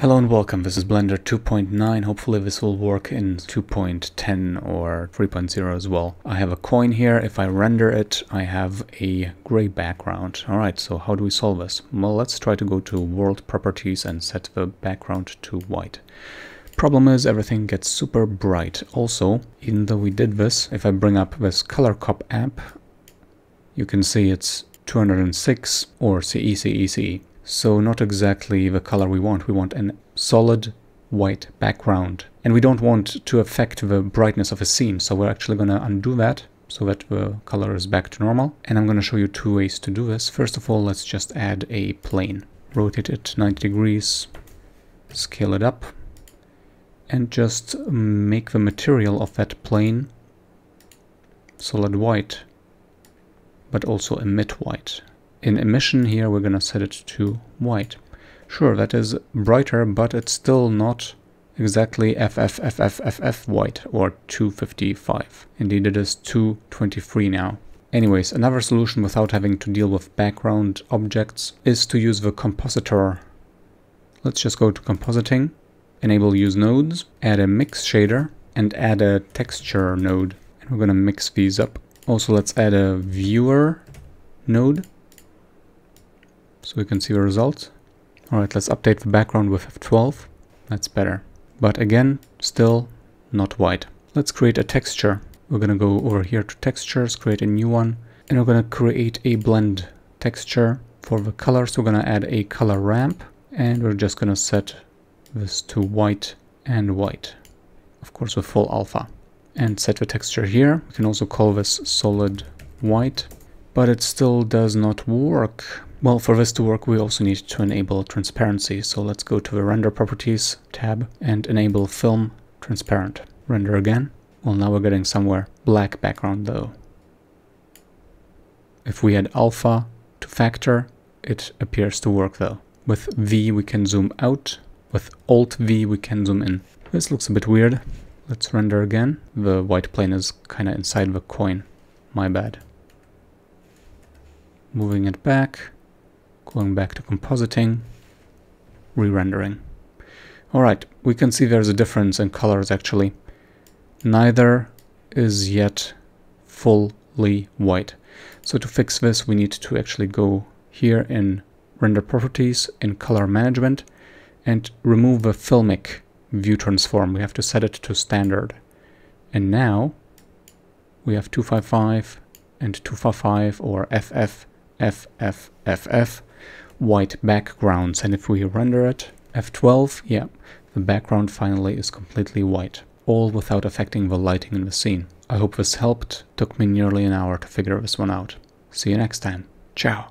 Hello and welcome, this is Blender 2.9. Hopefully this will work in 2.10 or 3.0 as well. I have a coin here. If I render it, I have a gray background. Alright, so how do we solve this? Well, let's try to go to World Properties and set the background to white. Problem is everything gets super bright. Also, even though we did this, if I bring up this Color Cop app, you can see it's 206 or CECECE. So not exactly the color we want a solid white background. And we don't want to affect the brightness of a scene, so we're actually going to undo that so that the color is back to normal. And I'm going to show you two ways to do this. First of all, let's just add a plane. Rotate it 90 degrees, scale it up, and just make the material of that plane solid white, but also emit white. In emission here, we're going to set it to white. Sure, that is brighter, but it's still not exactly FFFFFF white or 255. Indeed, it is 223 now. Anyways, another solution without having to deal with background objects is to use the compositor. Let's just go to compositing, enable use nodes, add a mix shader, and add a texture node. And we're going to mix these up. Also, let's add a viewer node, so we can see the results. All right, let's update the background with F12. That's better. But again, still not white. Let's create a texture. We're going to go over here to textures, create a new one. And we're going to create a blend texture. For the colors, we're going to add a color ramp. And we're just going to set this to white and white. Of course, with full alpha. And set the texture here. We can also call this solid white. But it still does not work. Well, for this to work, we also need to enable transparency. So let's go to the Render Properties tab and enable Film Transparent. Render again. Well, now we're getting somewhere. Black background, though. If we add alpha to factor, it appears to work, though. With V, we can zoom out. With Alt-V, we can zoom in. This looks a bit weird. Let's render again. The white plane is kind of inside the coin. My bad. Moving it back. Going back to compositing, re-rendering. All right, we can see there's a difference in colors actually. Neither is yet fully white. So to fix this, we need to actually go here in Render Properties, in Color Management, and remove the Filmic View Transform. We have to set it to Standard. And now we have 255 and 255 or FFFFFF. White backgrounds, and if we render it, F12, yeah, the background finally is completely white, all without affecting the lighting in the scene. I hope this helped. Took me nearly an hour to figure this one out. See you next time. Ciao.